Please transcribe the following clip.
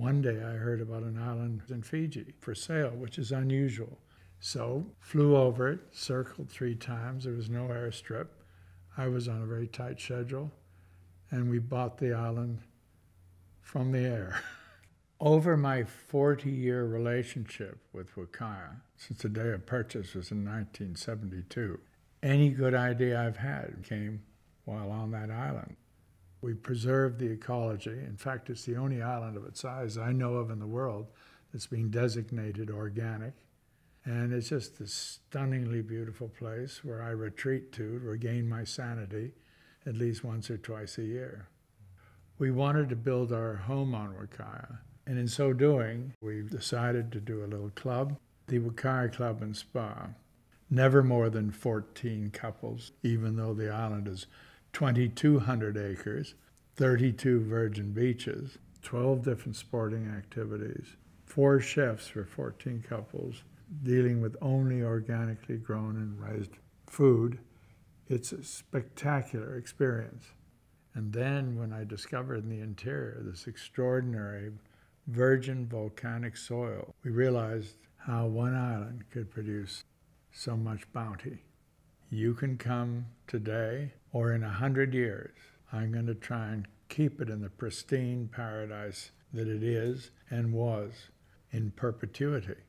One day I heard about an island in Fiji for sale, which is unusual. So flew over it, circled 3 times. There was no airstrip. I was on a very tight schedule, and we bought the island from the air. Over my 40-year relationship with Wakaya, since the day of purchase was in 1972, any good idea I've had came while on that island. We preserved the ecology. In fact, it's the only island of its size I know of in the world that's being designated organic. And it's just this stunningly beautiful place where I retreat to regain my sanity at least once or twice a year. We wanted to build our home on Wakaya, and in so doing, we decided to do a little club, the Wakaya Club and Spa. Never more than 14 couples, even though the island is 2,200 acres, 32 virgin beaches, 12 different sporting activities, 4 chefs for 14 couples, dealing with only organically grown and raised food. It's a spectacular experience. And then when I discovered in the interior this extraordinary virgin volcanic soil, we realized how one island could produce so much bounty. You can come today or in 100 years. I'm going to try and keep it in the pristine paradise that it is and was in perpetuity.